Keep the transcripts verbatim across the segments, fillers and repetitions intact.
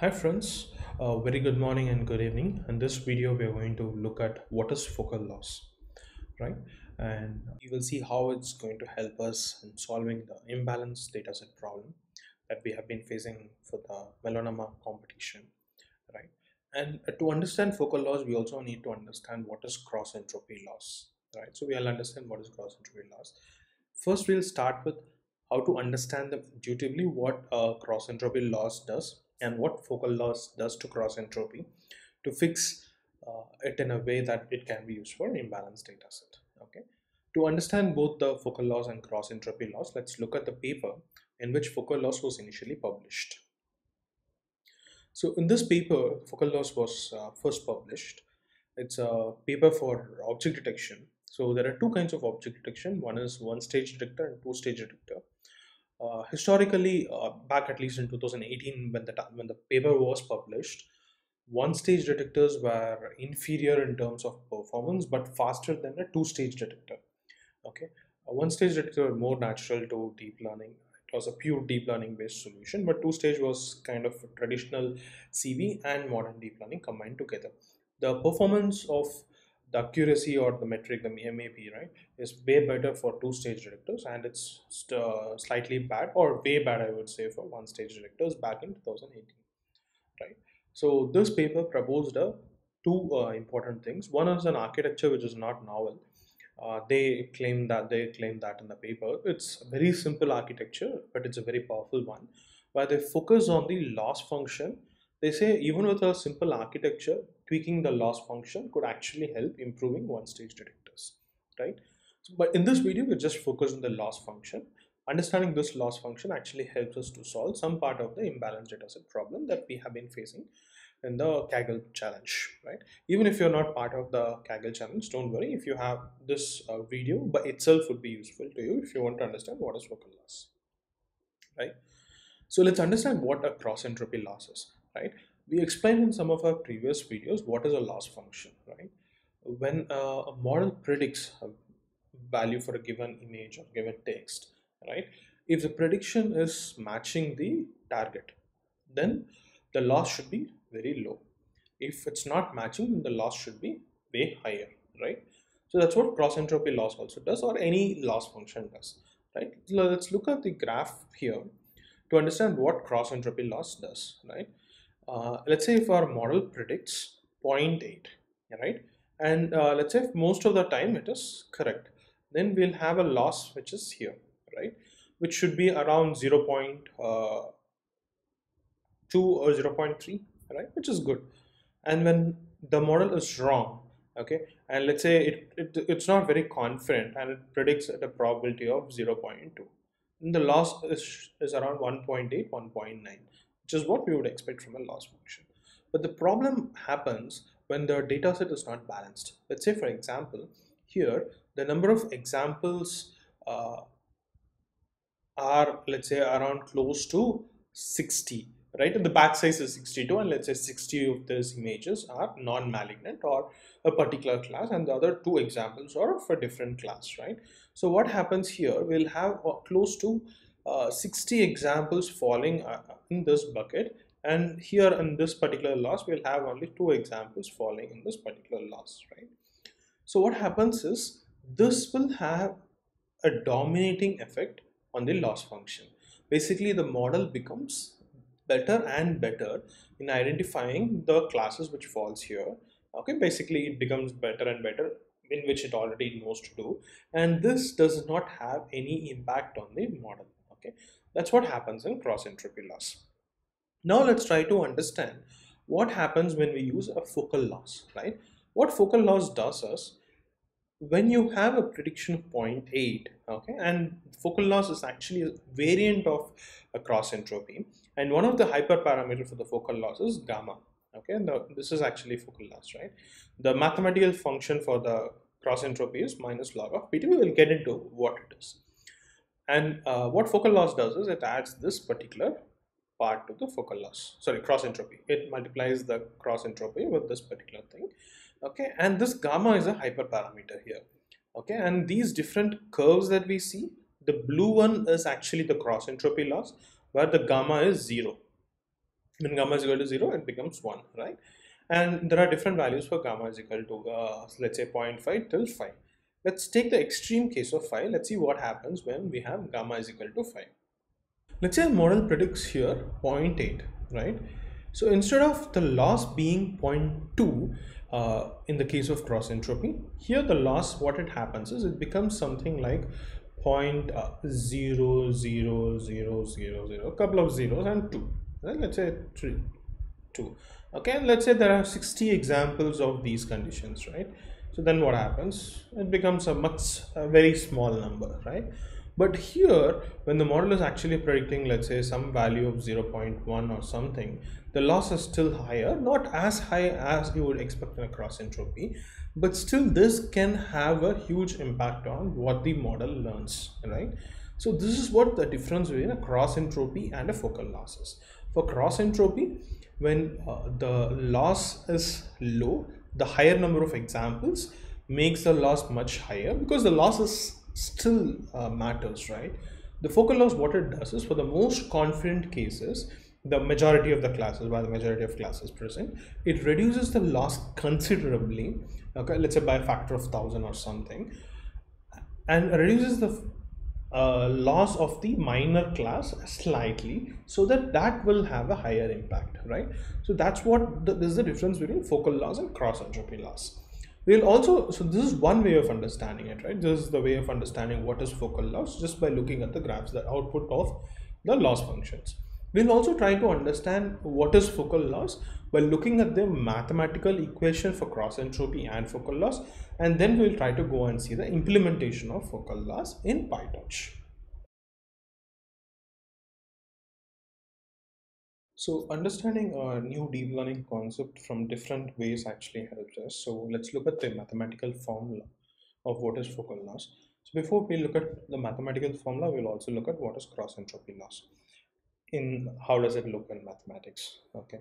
Hi friends, uh, very good morning and good evening. In this video we are going to look at what is focal loss, right? And you will see how it's going to help us in solving the imbalance dataset problem that we have been facing for the melanoma competition, right? And to understand focal loss, we also need to understand what is cross entropy loss, right? So we'll understand what is cross entropy loss. First we'll start with how to understand the intuitively what uh, cross entropy loss does and what focal loss does to cross entropy, to fix uh, it in a way that it can be used for imbalanced data set. Okay, to understand both the focal loss and cross entropy loss, let's look at the paper in which focal loss was initially published. So in this paper, focal loss was uh, first published. It's a paper for object detection. So there are two kinds of object detection. One is one stage detector and two stage detector. Uh, historically, uh, back at least in two thousand eighteen, when the when the paper was published, one-stage detectors were inferior in terms of performance, but faster than a two-stage detector. Okay, a one-stage detector was more natural to deep learning. It was a pure deep learning-based solution, but two-stage was kind of traditional C V and modern deep learning combined together. The performance of the accuracy or the metric, the M A P, right, is way better for two-stage detectors, and it's uh, slightly bad or way bad, I would say, for one-stage detectors back in two thousand eighteen, right? So this paper proposed uh, two uh, important things. One is an architecture which is not novel. Uh, they claim that they claim that in the paper. It's a very simple architecture, but it's a very powerful one, where they focus on the loss function. They say even with a simple architecture, tweaking the loss function could actually help improving one-stage detectors, right? So, but in this video, we just focus on the loss function. Understanding this loss function actually helps us to solve some part of the imbalanced dataset problem that we have been facing in the Kaggle challenge, right? Even if you're not part of the Kaggle challenge, don't worry. If you have this uh, video, by itself would be useful to you if you want to understand what is focal loss, right? So let's understand what a cross entropy loss is, right? We explained in some of our previous videos what is a loss function, right? When uh, a model predicts a value for a given image or given text, right? If the prediction is matching the target, then the loss should be very low. If it's not matching, the loss should be way higher, right? So that's what cross entropy loss also does, or any loss function does, right? Let's look at the graph here to understand what cross entropy loss does, right? Uh, let's say if our model predicts zero point eight, right, and uh, let's say if most of the time it is correct, then we'll have a loss which is here, right, which should be around zero point two or zero point three, right, which is good. And when the model is wrong, okay, and let's say it, it it's not very confident and it predicts at a probability of zero point two, and the loss is, is around one point eight, one point nine. Which is what we would expect from a loss function. But the problem happens when the data set is not balanced. Let's say, for example, here the number of examples uh, are, let's say, around close to sixty, right? And the batch size is sixty-two, and let's say sixty of those images are non-malignant or a particular class, and the other two examples are for different class, right? So what happens here, we'll have close to Uh, sixty examples falling uh, in this bucket, and here in this particular loss we'll have only two examples falling in this particular loss, right? So what happens is this will have a dominating effect on the loss function. Basically the model becomes better and better in identifying the classes which falls here, okay? Basically it becomes better and better in which it already knows to do, and this does not have any impact on the model. Okay, that's what happens in cross entropy loss. Now let's try to understand what happens when we use a focal loss, right? What focal loss does is, when you have a prediction of zero point eight, okay, and focal loss is actually a variant of a cross entropy, and one of the hyperparameter for the focal loss is gamma, okay, and the, this is actually focal loss, right? The mathematical function for the cross entropy is minus log of P T. We will get into what it is. And uh, what focal loss does is it adds this particular part to the focal loss, sorry, cross entropy. It multiplies the cross entropy with this particular thing, okay? And this gamma is a hyperparameter here, okay? And these different curves that we see, the blue one is actually the cross entropy loss, where the gamma is zero, when gamma is equal to zero, it becomes one, right? And there are different values for gamma is equal to uh, let's say zero point five till five. Let's take the extreme case of five. Let's see what happens when we have gamma is equal to five. Let's say model predicts here zero point eight, right? So instead of the loss being zero point two uh, in the case of cross entropy, here the loss, what it happens is it becomes something like zero point zero zero zero zero zero, couple of zeros and two, right? Let's say three, two. Okay, and let's say there are sixty examples of these conditions, right? So then what happens? It becomes a much a very small number, right? But here, when the model is actually predicting, let's say, some value of zero point one or something, the loss is still higher, not as high as you would expect in a cross entropy, but still this can have a huge impact on what the model learns, right? So this is what the difference between a cross entropy and a focal loss is. For cross entropy, when uh, the loss is low, the higher number of examples makes the loss much higher because the loss is still uh, matters, right? The focal loss, what it does is, for the most confident cases, the majority of the classes, by the majority of classes present, it reduces the loss considerably, okay, let's say by a factor of thousand or something, and reduces the uh, loss of the minor class slightly, so that that will have a higher impact, right? So that's what the, this is the difference between focal loss and cross entropy loss. We'll also, so this is one way of understanding it, right? This is the way of understanding what is focal loss, just by looking at the graphs, the output of the loss functions. We'll also try to understand what is focal loss by looking at the mathematical equation for cross entropy and focal loss, and then we'll try to go and see the implementation of focal loss in PyTorch. So understanding a new deep learning concept from different ways actually helps us. So let's look at the mathematical formula of what is focal loss. So before we look at the mathematical formula, we'll also look at what is cross entropy loss. In how does it look in mathematics? Okay.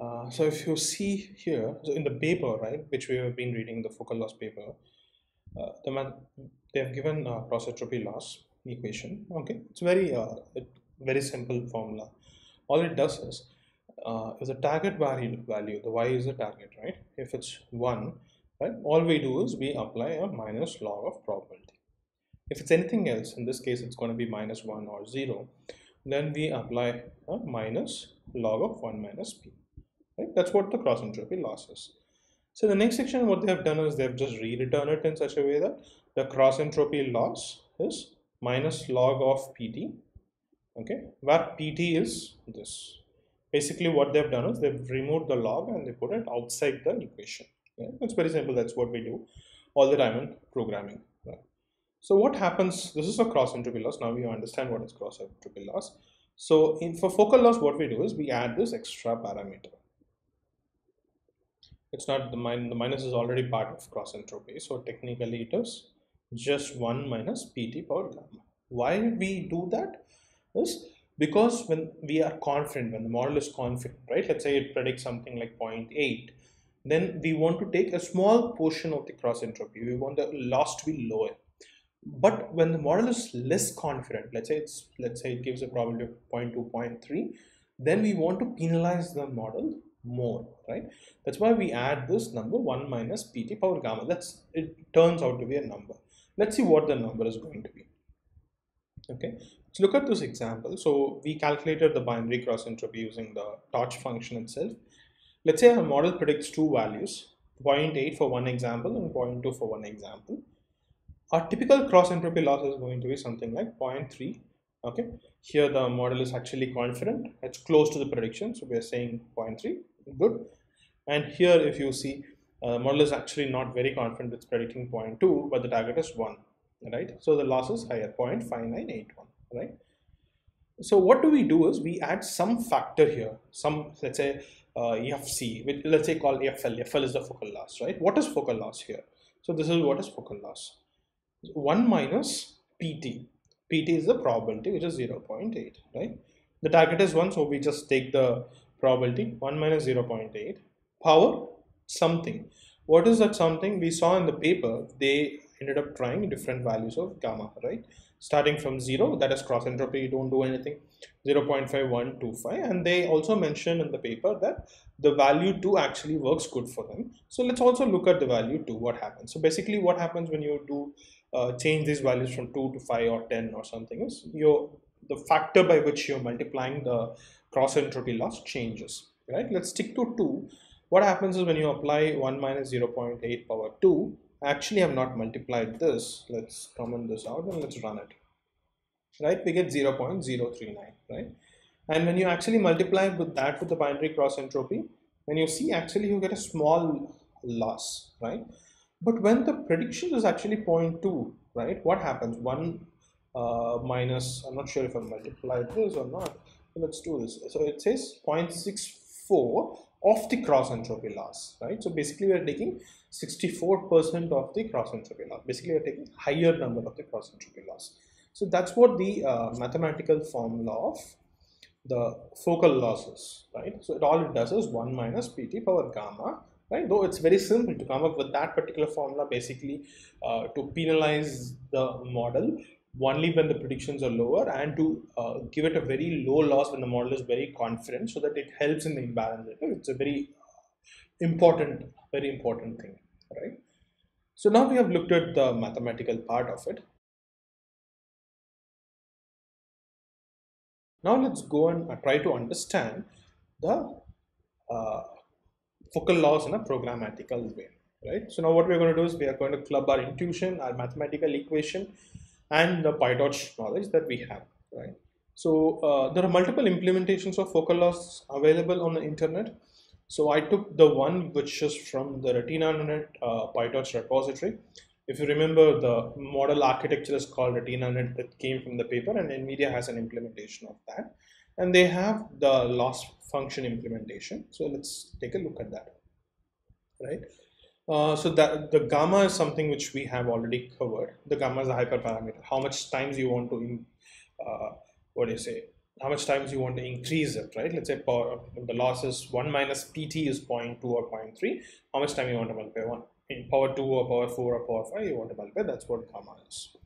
Uh, so if you see here, so in the paper, right, which we have been reading, the focal loss paper, uh, the math they have given uh, cross entropy loss equation. Okay, it's very uh, very simple formula. All it does is, uh, if the target value, value, the y is the target, right? If it's one, right? All we do is we apply a minus log of probability. If it's anything else, in this case, it's going to be minus one or zero, then we apply a minus log of one minus p, right? That's what the cross entropy loss is. So the next section, what they have done is they've just rewritten it in such a way that the cross entropy loss is minus log of pt. Okay, where P T is this. Basically what they've done is they've removed the log and they put it outside the equation. Okay? It's very simple. That's what we do all the time in programming. Right? So what happens, this is a cross entropy loss. Now you understand what is cross entropy loss. So in, for focal loss, what we do is we add this extra parameter. It's not the minus, the minus is already part of cross entropy. So technically it is just one minus P T power gamma. Why we do that? Is because when we are confident, when the model is confident, right, let's say it predicts something like zero point eight, then we want to take a small portion of the cross entropy, we want the loss to be lower. But when the model is less confident, let's say it's let's say it gives a probability of zero point two, zero point three, then we want to penalize the model more, right? That's why we add this number one minus pt power gamma. That's it turns out to be a number. Let's see what the number is going to be. Okay, let's look at this example. So we calculated the binary cross entropy using the torch function itself. Let's say our model predicts two values, zero point eight for one example and zero point two for one example. Our typical cross entropy loss is going to be something like zero point three. Okay, here the model is actually confident, it's close to the prediction, so we are saying zero point three, good. And here if you see, uh, model is actually not very confident, it's predicting zero point two, but the target is one. Right, so the loss is higher, zero point five nine eight one, right? So what do we do is we add some factor here, some, let's say uh, F C, which let's say call F L. F L is the focal loss, right? What is focal loss here? So this is what is focal loss. one minus P T. P T is the probability, which is zero point eight, right? The target is one, so we just take the probability, one minus zero point eight, power something. What is that something? We saw in the paper, they ended up trying different values of gamma, right? Starting from zero, that is cross entropy, you don't do anything, zero point five one two five, and they also mention in the paper that the value two actually works good for them. So let's also look at the value two, what happens. So basically what happens when you do uh, change these values from two to five or ten or something is your, the factor by which you're multiplying the cross entropy loss changes, right? Let's stick to two. What happens is when you apply one minus zero point eight power two, actually I've not multiplied this, let's comment this out and let's run it, right? We get zero point zero three nine, right? And when you actually multiply with that with the binary cross entropy, when you see actually you get a small loss, right? But when the prediction is actually zero point two, right, what happens? One uh, minus, I'm not sure if I multiplied this or not, let's do this. So it says zero point six four of the cross entropy loss, right? So basically we are taking sixty-four percent of the cross entropy loss. Basically we are taking higher number of the cross entropy loss. So that's what the uh, mathematical formula of the focal loss is, right? So it, all it does is one minus P T power gamma, right? Though it's very simple to come up with that particular formula, basically uh, to penalize the model only when the predictions are lower, and to uh, give it a very low loss when the model is very confident, so that it helps in the imbalance. It's a very important, very important thing, right? So now we have looked at the mathematical part of it. Now let's go and try to understand the uh, focal loss in a programmatical way, right? So now what we're going to do is we are going to club our intuition, our mathematical equation, and the PyTorch knowledge that we have, right? So uh, there are multiple implementations of focal loss available on the internet. So I took the one which is from the RetinaNet uh, PyTorch repository. If you remember, the model architecture is called RetinaNet, that came from the paper, and NVIDIA has an implementation of that. And they have the loss function implementation. So let's take a look at that, right? Uh, so that the gamma is something which we have already covered. The gamma is a hyperparameter. How much times you want to, uh, what do you say? How much times you want to increase it, right? Let's say power, the loss is one minus P T is zero point two or zero point three. How much time you want to multiply one? In power two or power four or power five you want to multiply. That's what gamma is.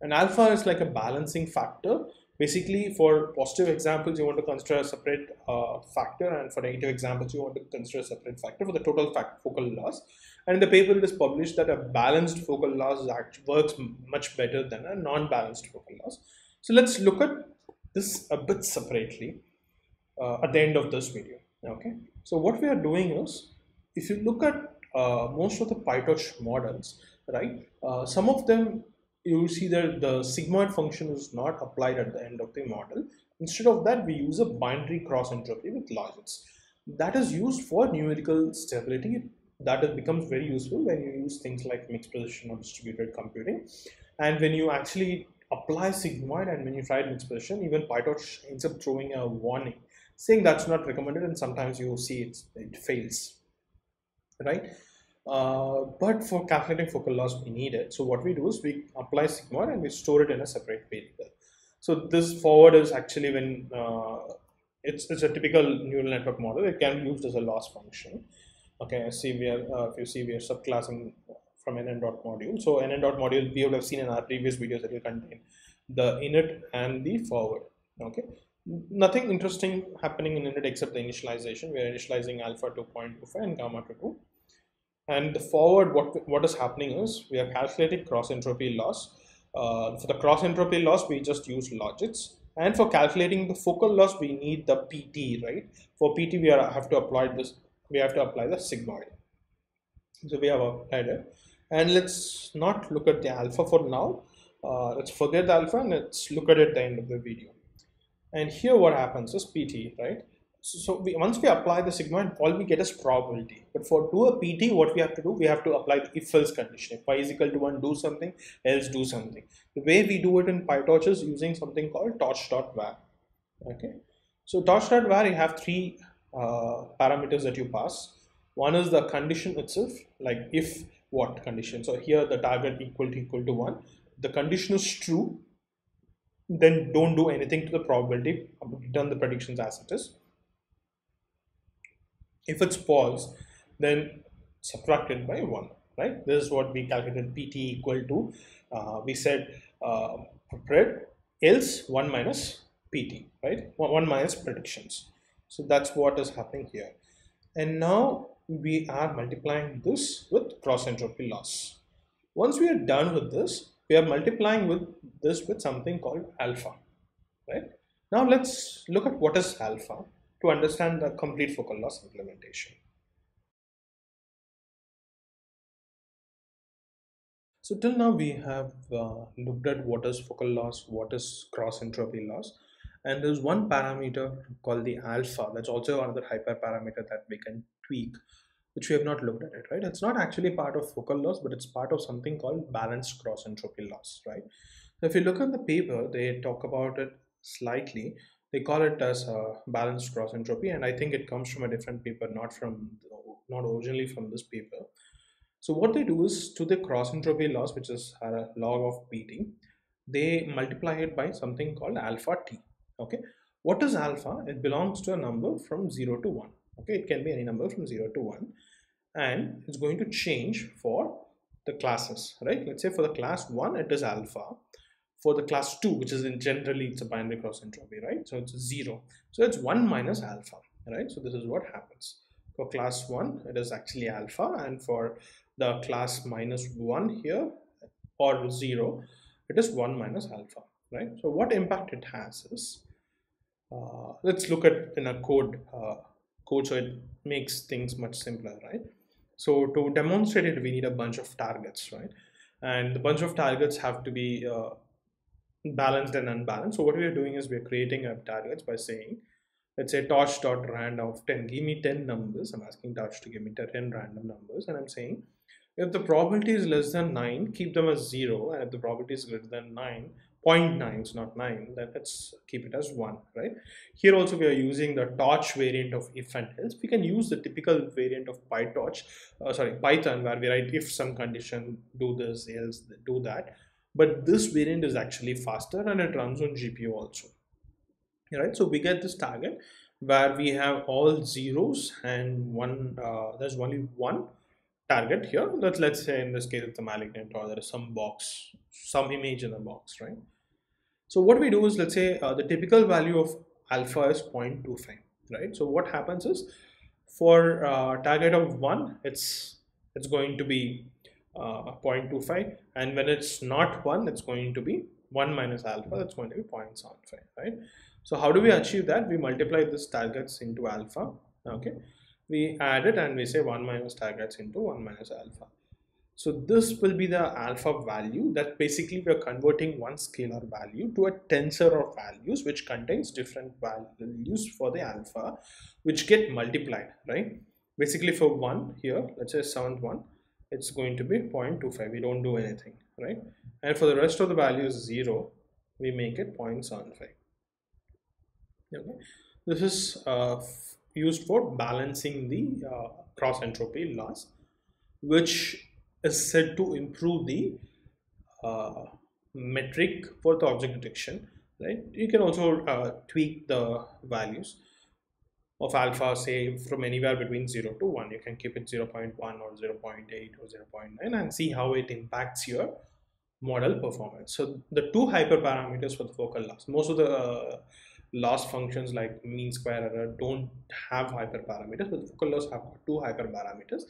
And alpha is like a balancing factor. Basically, for positive examples, you want to consider a separate uh, factor, and for negative examples, you want to consider a separate factor for the total fact focal loss. And in the paper, it is published that a balanced focal loss act works much better than a non-balanced focal loss. So let's look at this a bit separately uh, at the end of this video. Okay. So what we are doing is, if you look at uh, most of the PyTorch models, right, uh, some of them, you see that the sigmoid function is not applied at the end of the model. Instead of that, we use a binary cross entropy with logits. That is used for numerical stability. That becomes very useful when you use things like mixed precision or distributed computing. And when you actually apply sigmoid and when you try mixed precision, even PyTorch ends up throwing a warning saying that's not recommended, and sometimes you see it, it fails, right? Uh, but for calculating focal loss we need it. So what we do is we apply sigmoid and we store it in a separate variable. So this forward is actually when uh, it's, it's a typical neural network model. It can be used as a loss function. Okay, see we are uh, if you see we are subclassing from N N dot module. So N N dot module we would have seen in our previous videos that will contain the init and the forward. Okay, nothing interesting happening in init except the initialization. We are initializing alpha to zero point two five and gamma to two. And the forward, what, what is happening is we are calculating cross entropy loss. Uh, for the cross entropy loss, we just use logits. And for calculating the focal loss, we need the P T, right? For P T, we are, have to apply this. We have to apply the sigmoid. So we have applied it. And let's not look at the alpha for now. Uh, let's forget the alpha and let's look at it at the end of the video. And here, what happens is P T, right? So we, once we apply the sigmoid, all we get is probability. But for do a P T, what we have to do, we have to apply the if-else condition. If y is equal to one, do something, else do something. The way we do it in PyTorch is using something called torch.var. Okay. So torch.var, you have three uh, parameters that you pass. One is the condition itself, like if what condition. So here the target equal to equal to one. The condition is true. Then don't do anything to the probability. Return the predictions as it is. If it's false, then subtract it by one, right? This is what we calculated P T equal to. Uh, we said uh, pred else one minus P T, right? One minus predictions. So that's what is happening here. And now we are multiplying this with cross entropy loss. Once we are done with this, we are multiplying with this with something called alpha, right? Now let's look at what is alpha to understand the complete focal loss implementation. So till now we have uh, looked at what is focal loss, what is cross entropy loss, and there's one parameter called the alpha. That's also another hyperparameter that we can tweak, which we have not looked at it, right? It's not actually part of focal loss, but it's part of something called balanced cross entropy loss, right? So if you look at the paper, they talk about it slightly. They call it as a balanced cross entropy, and I think it comes from a different paper, not from, not originally from this paper. So what they do is, to the cross entropy loss, which is a log of P T, they multiply it by something called alpha T. Okay, what is alpha? It belongs to a number from zero to one. Okay, it can be any number from zero to one, and it's going to change for the classes, right? Let's say for the class one, it is alpha. For the class two, which is in generally it's a binary cross entropy, right? So it's zero. So it's one minus alpha, right? So this is what happens. For class one, it is actually alpha, and for the class minus one here or zero, it is one minus alpha, right? So what impact it has is, uh, let's look at in a code. Uh, Code, so it makes things much simpler, right? So to demonstrate it, we need a bunch of targets, right? And the bunch of targets have to be uh, balanced and unbalanced. So what we are doing is we are creating our targets by saying, let's say torch.rand of ten, give me ten numbers. I'm asking torch to give me ten random numbers, and I'm saying if the probability is less than nine, keep them as zero, and if the probability is greater than nine, zero point nine, it's not nine, then let's keep it as one, right? Here also we are using the torch variant of if and else. We can use the typical variant of PyTorch, uh, sorry, Python, where we write if some condition, do this, else, do that. But this variant is actually faster, and it runs on G P U also, right? So we get this target where we have all zeros and one, uh, there's only one target here. Let's, let's say in this case it's a malignant, or there is some box, some image in the box, right? So what we do is, let's say uh, the typical value of alpha is zero point two five, right? So what happens is, for uh, target of one, it's it's going to be uh, zero point two five, and when it's not one, it's going to be one minus alpha, that's going to be zero point seven five, right? So how do we achieve that? We multiply these targets into alpha, okay? We add it and we say one minus targets into one minus alpha. So this will be the alpha value that basically we are converting one scalar value to a tensor of values, which contains different values for the alpha, which get multiplied, right? Basically for one here, let's say seventh one, it's going to be zero point two five. We don't do anything, right? And for the rest of the values zero, we make it zero point seven five. Okay, this is uh, used for balancing the uh, cross entropy loss, which is said to improve the uh, metric for the object detection, right? You can also uh, tweak the values of alpha, say from anywhere between zero to one. You can keep it zero point one or zero point eight or zero point nine and see how it impacts your model performance. So the two hyperparameters for the focal loss, most of the uh, loss functions like mean square error don't have hyperparameters, but focal loss have two hyperparameters.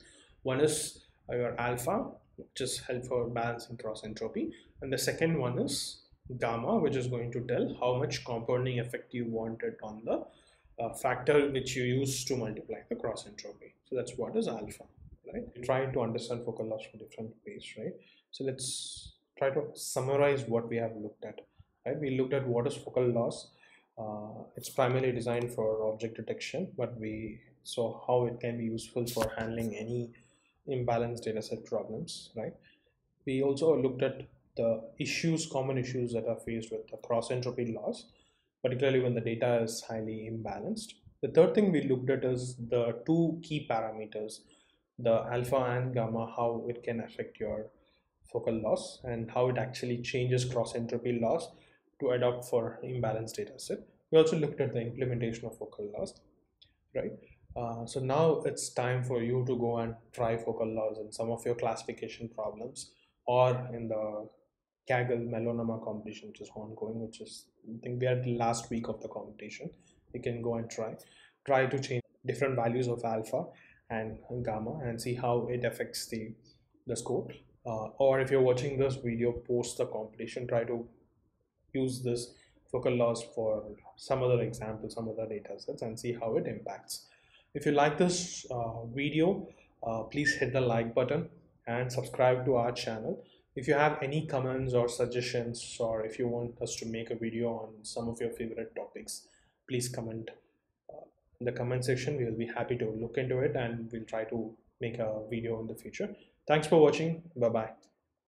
One is your alpha, which is help for balancing cross entropy, and the second one is gamma, which is going to tell how much compounding effect you wanted on the uh, factor which you use to multiply the cross entropy. So that's what is alpha, right? Mm-hmm. Try to understand focal loss from different ways, right? So let's try to summarize what we have looked at, right? We looked at what is focal loss. Uh, it's primarily designed for object detection, but we saw how it can be useful for handling any imbalanced dataset problems, right? We also looked at the issues, common issues that are faced with the cross entropy loss, particularly when the data is highly imbalanced. The third thing we looked at is the two key parameters, the alpha and gamma, how it can affect your focal loss and how it actually changes cross entropy loss to adopt for imbalanced data set. We also looked at the implementation of focal loss, right? Uh, so now it's time for you to go and try focal loss in some of your classification problems or in the Kaggle melanoma competition, which is ongoing, which is, I think we are at the last week of the competition. You can go and try. Try to change different values of alpha and gamma and see how it affects the, the score. Uh, or if you're watching this video post the competition, try to use this focal loss for some other example, some other data sets, and see how it impacts. If you like this uh, video, uh, please hit the like button and subscribe to our channel. If you have any comments or suggestions, or if you want us to make a video on some of your favorite topics, please comment uh, in the comment section. We will be happy to look into it and we'll try to make a video in the future. Thanks for watching. Bye-bye.